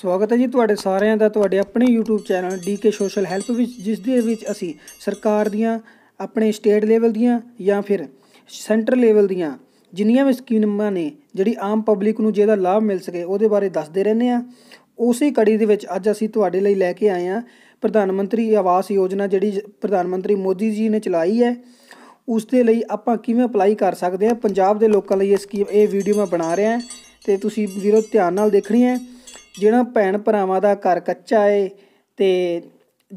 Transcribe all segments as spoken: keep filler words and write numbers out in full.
स्वागत है जी ਤੁਹਾਡੇ ਸਾਰਿਆਂ ਦਾ ਤੁਹਾਡੇ ਆਪਣੇ YouTube channel D K social help ਵਿੱਚ ਜਿਸ ਦੇ ਵਿੱਚ ਅਸੀਂ ਸਰਕਾਰ ਦੀਆਂ ਆਪਣੇ ਸਟੇਟ ਲੈਵਲ ਦੀਆਂ ਜਾਂ ਫਿਰ ਸੈਂਟਰ ਲੈਵਲ ਦੀਆਂ ਜਿੰਨੀਆਂ ਵੀ ਸਕੀਮਾਂ ਨੇ ਜਿਹੜੀ ਆਮ ਪਬਲਿਕ ਨੂੰ ਜਿਹਦਾ ਲਾਭ ਮਿਲ ਸਕੇ ਉਹਦੇ ਬਾਰੇ ਦੱਸਦੇ ਰਹਿੰਦੇ ਆ। ਉਸੇ ਕੜੀ ਦੇ ਵਿੱਚ ਅੱਜ ਅਸੀਂ ਤੁਹਾਡੇ ਲਈ ਲੈ ਕੇ ਆਏ ਆ ਪ੍ਰਧਾਨ ਮੰਤਰੀ ਆਵਾਸ ਯੋਜਨਾ ਜਿਹੜੀ ਪ੍ਰਧਾਨ ਮੰਤਰੀ ਮੋਦੀ ਜੀ ਨੇ ਚਲਾਈ ਹੈ। ਉਸ ਦੇ ਲਈ ਆਪਾਂ ਕਿਵੇਂ ਅਪਲਾਈ ਕਰ ਸਕਦੇ ਆ ਪੰਜਾਬ ਦੇ ਲੋਕਾਂ ਲਈ ਇਹ ਸਕੀਮ ਇਹ ਵੀਡੀਓ ਮੈਂ ਬਣਾ ਰਿਹਾ ਤੇ ਤੁਸੀਂ ਵੀਰੋ ਧਿਆਨ ਨਾਲ ਦੇਖਣੀ ਹੈ। जिन्हां भैन भरावां दा घर कच्चा है तो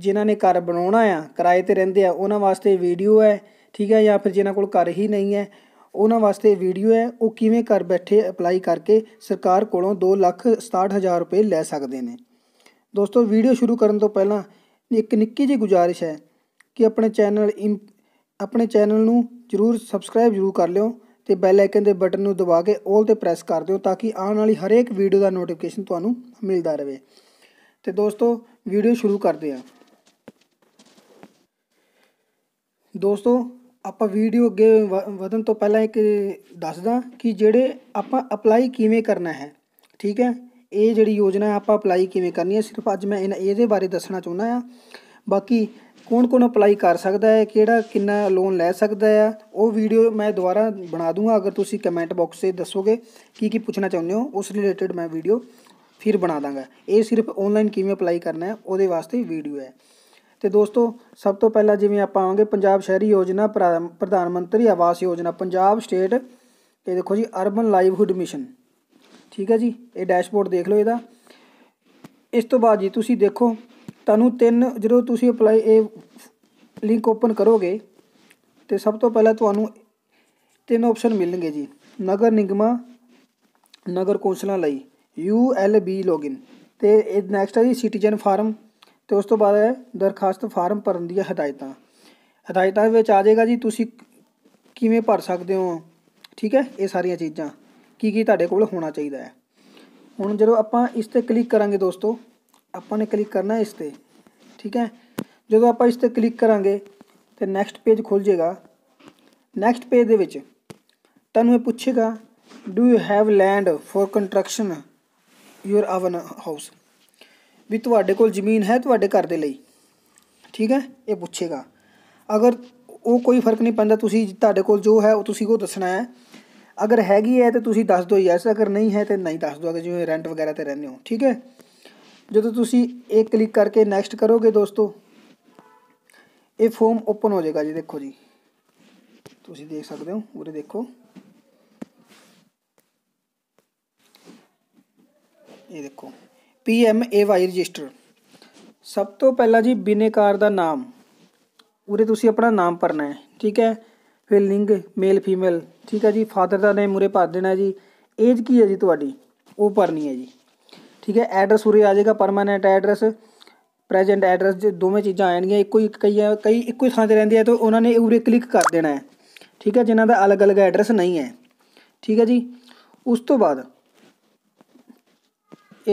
जिन्हां ने घर बनाउणा आ किराए ते रहिंदे आ उन्हां वास्ते वीडियो है, ठीक है, या फिर जिन्हां कोल घर ही नहीं है उन्हां वास्ते वीडियो है। वो किवें घर बैठे अप्लाई करके सरकार कोलों दो लख सताहठ हज़ार रुपये लै सकदे ने। दोस्तों वीडियो शुरू करन तों पहलां एक निक्की जी गुजारिश है कि अपने चैनल इन अपने चैनल नूं जरूर सबसक्राइब जरूर कर लिओ तो बैल आइकन के बटन में दबा के ऑल पर प्रैस कर दो ताकि आने वाली हरेक वीडियो का नोटिफिकेशन तुम्हें मिलता रहे। तो दोस्तों वीडियो शुरू करते हैं। दोस्तों आप वीडियो अगे वधन तो पहला एक दसदा कि जेडे आप अप्लाई किवें करना है, ठीक है, ये जी योजना आप अप्लाई किवें करनी है सिर्फ अज मैं ये बारे दसना चाहता हाँ। बाकी कौन कौन अप्लाई कर सकता है किड़ा किन्ना लोन लै सकता है वो वीडियो मैं दोबारा बना दूंगा। अगर तुसी कमेंट बॉक्स से दसोगे की की पूछना चाहते हो उस रिलेटेड मैं वीडियो फिर बना दाँगा। ये सिर्फ ऑनलाइन किवें अप्लाई करना है वो वास्ते वीडियो है। तो दोस्तों सब तो पहला जिवें आप आवांगे पंजाब शहरी योजना प्रधानमंत्री आवास योजना पंजाब स्टेट ये देखो जी अरबन लाइवहुड मिशन, ठीक है जी, ये डैशबोर्ड देख लो इहदा। इस तो बाद जी तुसी देखो ਤੁਹਾਨੂੰ ਤਿੰਨ ਜਦੋਂ ਤੁਸੀਂ ਅਪਲਾਈ ਇਹ ਲਿੰਕ ਓਪਨ ਕਰੋਗੇ तो सब तो पहला ਤੁਹਾਨੂੰ ਤਿੰਨ ऑप्शन ਮਿਲਣਗੇ जी नगर निगम नगर ਕੌਂਸਲਾਂ ਲਈ यू एल बी लॉगिन तो नैक्सट है जी सिटीजन फार्म तो उस तो बाद है दरखास्त फार्म भरन ਦੀਆਂ ਹਦਾਇਤਾਂ ਹਦਾਇਤਾਂ ਵਿੱਚ आ जाएगा जी ਤੁਸੀਂ ਕਿਵੇਂ ਭਰ ਸਕਦੇ ਹੋ, ठीक है, ये सारिया चीज़ा की ਕੀ ਤੁਹਾਡੇ ਕੋਲ होना चाहिए है। ਹੁਣ ਜਦੋਂ ਆਪਾਂ इस ਤੇ क्लिक करांगे दोस्तों ਆਪਾਂ ਨੇ क्लिक करना इस पर, ठीक है, जो आप इस पर क्लिक करा तो नैक्सट पेज खुल जाएगा। नैक्सट पेज के तू पूछेगा do you have land for construction your own house भी तुहाडे कोल जमीन है तुहाडे घर दे लई, ठीक है, ये पूछेगा। अगर वो कोई फर्क नहीं पैंदा तुसी तुहाडे कोल जो है तुसी वो दसना है। अगर हैगी है तो तुसीं दस दो यस, अगर नहीं है तो नहीं दस दो अगर जिवें रेंट वगैरह ते रहिंदे हो, ठीक है। जो तुसी एक क्लिक करके नैक्सट करोगे दोस्तों ये फॉर्म ओपन हो जाएगा जी। देखो जी तुसी देख सकते हो उरे देखो ये देखो P M A Y register. सब तो पहला जी बिनेकार का नाम उरे तुसी अपना नाम भरना है, ठीक है, फिर लिंग मेल फीमेल, ठीक है जी, फादर का नेम उरे भर देना है जी, एज की है जी तुहाडी वो भरनी है जी, ठीक है। एड्रैस उरे आ जाएगा परमानेंट एड्रैस प्रेजेंट एड्रैस जो दोवें चीज़ा आएगी इको ही कई कई इको थान पर रहती है तो उन्होंने उरे क्लिक कर देना है, ठीक है, जिन्हों का अलग अलग एड्रैस नहीं है, ठीक है जी। उस तो बाद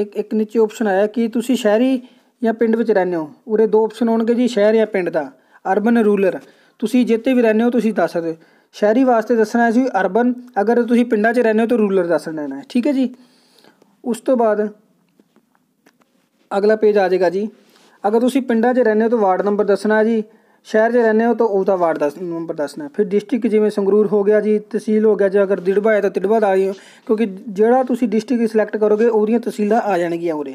एक एक नीचे ऑप्शन आया कि तुसी शहरी या पिंड विच रहने हो उरे दो ऑप्शन होणगे जी शहर या पिंड का अर्बन रूरल। तुसी जिते भी रहने हो तुसी दस सकते हो शहरी वास्ते दसना है जी अर्बन, अगर तुसी पिंडा च रहने हो तो रूरल दस देना है, ठीक है जी। उस तो बाद अगला पेज आ जाएगा जी अगर तुसी पिंडा च रहने हो तो वार्ड नंबर दसना है जी, शहर च रहने हो तो उसका वार्ड दस नंबर दसना है। फिर डिस्ट्रिक्ट जिवें संगरूर हो गया जी, तहसील हो गया जी, अगर दिड़बा है तो दिड़बा दा आइयो क्योंकि जिहड़ा तुसी डिस्ट्रिक्ट सिलेक्ट करोगे ओदियां तहसीलां आ जाणगियां उरे,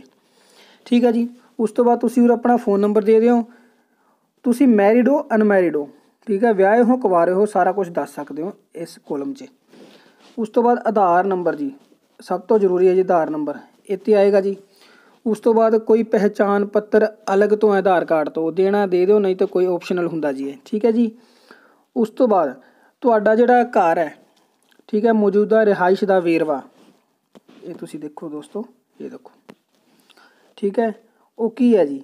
ठीक है जी। उस तो बाद तुसी उरे अपना फोन नंबर दे दिओ, तुसी मैरिड हो अनमैरिड हो, ठीक है, विआहे हो कुंवारे हो सारा कुछ दस सकदे हो इस कॉलम च। उस तो बाद आधार नंबर जी सब तो जरूरी है जी आधार नंबर इत्थे आएगा जी। उस तो बाद कोई पहचान पत्र अलग तो आधार कार्ड तो देना दे दो नहीं तो कोई ऑप्शनल हुंदा जी, ठीक है जी। उस तो बाद तुहाडा जिहड़ा घर है, ठीक है, मौजूदा रिहाइश का वेरवा ये तुसी देखो दोस्तों ये देखो, ठीक है, वो की है जी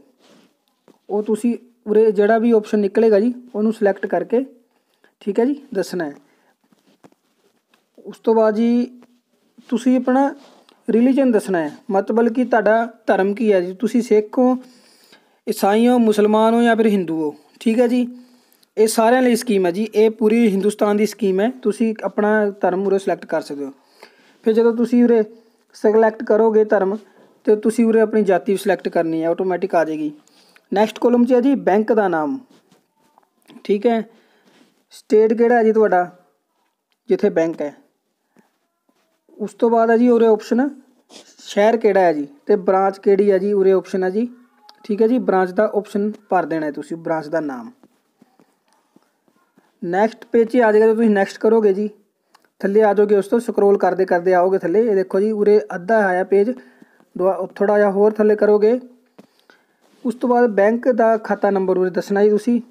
वो तुसी उरे जिहड़ा भी ऑप्शन निकलेगा जी उहनूं सिलेक्ट करके, ठीक है जी, दसना है। उस तो बाद जी तुसी अपना रिलीजन दसना है मतलब कि तुहाडा धर्म की है जी, तुसी सिख हो ईसाई हो मुसलमान हो या फिर हिंदू हो, ठीक है जी। ये सारे लिए स्कीम है जी ये पूरी हिंदुस्तान की स्कीम है, तुसी अपना धर्म उरे सिलेक्ट कर सकते हो। फिर जो तुसी उरे सिलेक्ट करोगे धर्म तो तुसी उरे अपनी जाति सिलेक्ट करनी है, ऑटोमैटिक आ जाएगी। नैक्सट कॉलम है जी बैंक का नाम, ठीक है, स्टेट केड़ा है जी तुहाडा जिथे बैंक है। उस तो बाद है जी उरे ऑप्शन शहर केड़ा है जी, तो ब्रांच केड़ी है जी, उरे ऑप्शन है जी, ठीक है जी, ब्रांच का ऑप्शन भर देना है तुसी, ब्रांच का नाम। नैक्सट पेज आ जाएगा, तो तुम नैक्सट करोगे जी, थले आ जाओगे, उस तो स्क्रोल करते करते आओगे थले, ये देखो जी उरे अद्धा आया पेज, थोड़ा जहा होर थले करोगे। उस तो बाद बैंक का खाता नंबर उरे दसना जी तुसी,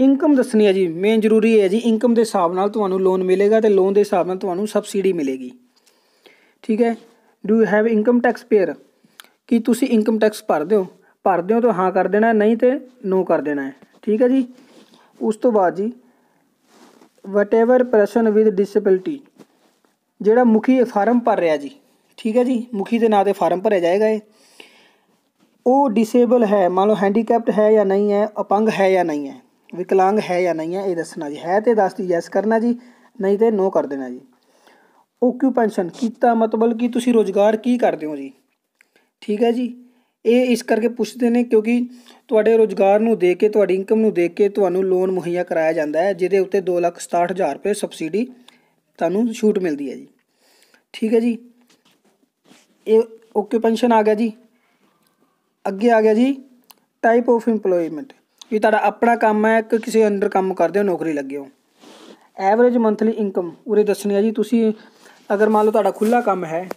इनकम दसनी है जी, मेन जरूरी है जी, इनकम के हिसाब नाल तुहानू लोन मिलेगा, तो लोन के हिसाब नाल तुहानू सबसिडी मिलेगी, ठीक है। Do you have income tax payer, कि तुसी इनकम टैक्स भरते हो, भरते हो तो हाँ कर देना है, नहीं तो नो कर देना है, ठीक है जी। उस तो बाद जी whatever person with disability, जिहड़ा मुखी फार्म भर रहा जी, ठीक है जी, मुखी के नाँ से फार्म भरया जाएगा, ये वो डिसेबल है, मान लो हैंडीकैप्ट है या नहीं है, अपंग है या नहीं है, विकलांग है या नहीं है, ये दसना जी, है तो दस दी यस करना जी, नहीं तो नो कर देना जी। ऑक्यूपेंशन किता, मतलब कि तुसी रोज़गार की करते हो जी, ठीक है जी, ये इस करके पूछते हैं क्योंकि तुहाडे रोज़गार नूं देख के, तुहाडी इनकम नूं देख के तुहानूं लोन मुहैया कराया जाता है, जिहदे उत्ते दो लाख सताहठ हज़ार रुपये सबसिडी तुहानूं छूट मिलती है जी, ठीक है जी। ये ऑक्यूपेंशन आ गया जी। अगे आ गया जी टाइप ऑफ इंप्लॉयमेंट, कि तुहाडा अपना काम है कि किसी अंडर काम करते हो, नौकरी लगे हो। एवरेज मंथली इनकम उरे दसनी है जी, तुसी अगर मान लो तुहाडा खुला काम है,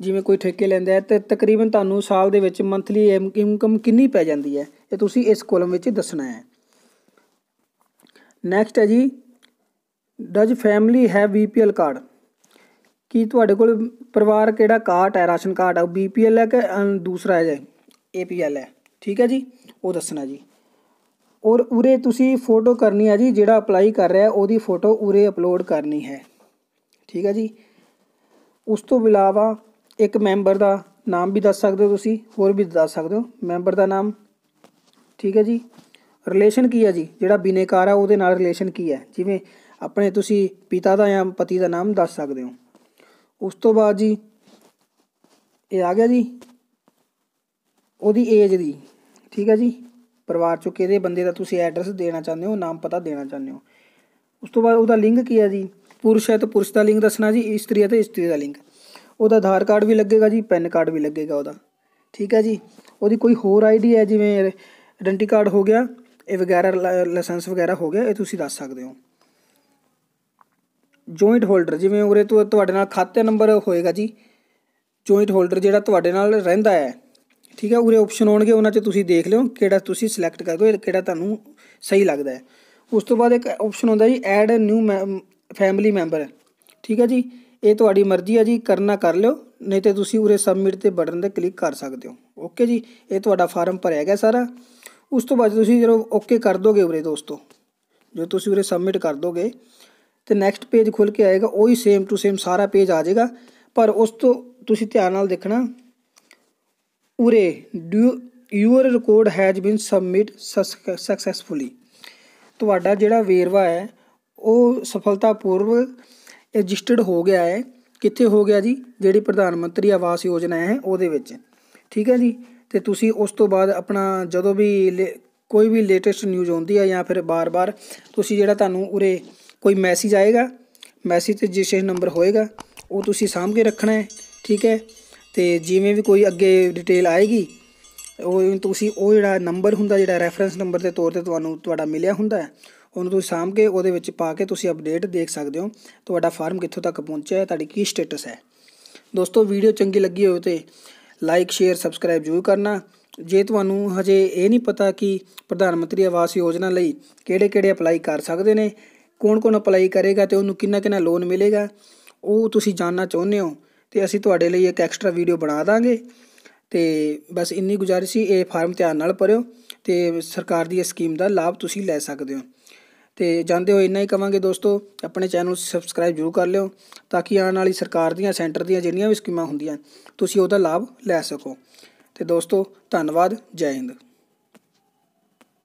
जिमें कोई ठेके लैंदा है, तो तकरीबन तुहानू साल दे विच मंथली इनकम कितनी पै जांदी है, ये तुसी इस कॉलम विच दसना है। नैक्सट है जी डज फैमिली है बी पी एल कार्ड, कि तुहाडे कोल परिवार केड़ा कार्ड है, राशन कार्ड है, बी पी एल है कि दूसरा है ए पी एल है, ठीक है जी, वो दसना जी। और उरे तुसी फोटो करनी है जी, जिहड़ा अप्लाई कर रहा है उसकी फोटो उरे अपलोड करनी है, ठीक है जी। उस तो इलावा एक मैंबर का नाम भी दस सकते हो तुसी, होर भी दस सकते हो मैंबर का नाम, ठीक है जी। रिलेशन की है जी, जिहड़ा बिनेकार है उसदे नाल रिलेशन की है, जिवें अपने तुसी पिता का या पति का नाम दस सकते हो। उस तो बाद जी ये आ गया जी उसकी एज दी, ठीक है जी, परिवार चो कि बंदे का तुसी एड्रैस देना चाहते हो, नाम पता देना चाहते हो। उस तो बाद उसका लिंग की है जी, पुरुष है तो पुरुष का लिंग दसना जी, स्त्री है तो स्त्री का लिंग, उसका आधार कार्ड भी लगेगा जी, पैन कार्ड भी लगेगा उसका, ठीक है जी। उसकी कोई होर आई डी है, जिमें आइडेंटी कार्ड हो गया, ये वगैरह लाइसेंस वगैरह हो गया, ये तुसी दस सकते हो। जॉइंट होल्डर, जिमें उरे तो तुहाडे नाल खाते नंबर होएगा जी, जॉइंट होल्डर जिहड़ा तुहाडे नाल रहिंदा है, ठीक है, उरे ऑप्शन होणगे, उन्हां च तुसी देख लिओ किहड़ा तुसी सिलेक्ट कर दो, किहड़ा तुहानूं सही लगदा है। उस तो बाद एक ऑप्शन होंदा जी ऐड न्यू फैमिली मैंबर, ठीक है जी, ये तुहाडी मर्जी है जी, करना कर लिओ, नहीं तो तुसी उरे सबमिट ते बटन ते क्लिक कर सकते हो। ओके जी, ये तुहाडा फार्म भरया गया सारा। उस तो बाद तुसी जदों ओके कर दोगे उरे दोस्तों, जो तुसी उरे सबमिट कर दोगे तो नैक्सट पेज खुल के आएगा, वही सेम टू सेम सारा पेज आ जाएगा। पर उस तो तुसी ध्यान नाल देखना, उरे do your record has been submit successfully, तुहाडा जिहड़ा वेरवा है वो सफलतापूर्वक रजिस्टर्ड हो गया है। कितने हो गया जी, जिहड़ी प्रधानमंत्री आवास योजना है उहदे विच, ठीक है जी। तो तुसी उस तो बाद अपना जदों भी ले, कोई भी लेटेस्ट न्यूज़ आउंदी है, या फिर बार बार तुसी जिहड़ा तुहानू उरे कोई मैसेज आएगा, मैसेज ते रजिस्ट्रेशन नंबर होएगा, वो तुसी सामभ के रखना है, ठीक है। तो जिमें भी कोई अगे डिटेल आएगी, वो तुसी वो जिहड़ा नंबर हुंदा, जिहड़ा रैफरेंस नंबर के तौर पर तुहानू तुहाडा मिलिया हुंदा है, उहनूं तुसी सामभ के उहदे विच पा के तुसी अपडेट देख सकदे हो, तुहाडा फार्म कित्थों तक पहुंचा है, तुहाडी की स्टेटस है। दोस्तों वीडियो चंगी लगी हो तो लाइक शेयर सबसक्राइब जरूर करना। जे तुहानू हजे ये नहीं पता कि प्रधानमंत्री आवास योजना लई किहड़े किहड़े अप्लाई कर सकदे ने, कौन कौन अप्लाई करेगा तो उन्होंने किन्ना किन्ना लोन मिलेगा, वो तुसीं जानना चाहुंदे हो, तो असीं तुहाडे लई एक एक्स्ट्रा वीडियो बना दांगे। तो बस इन्नी गुजारिश ही, ये फार्म ध्यान नाल भरिओ तो सरकार दी स्कीम का लाभ तुसीं लै सकदे हो। तो जांदे हो इन्ना ही कवांगे दोस्तों, अपने चैनल सबसक्राइब जरूर कर लिओ, ताकि आने वाली सरकार दीयां सेंटर दीयां जिहड़ियां भी स्कीमां हुंदियां तुसीं ओहदा लाभ लै सको। तो दोस्तों धन्नवाद, जय हिंद।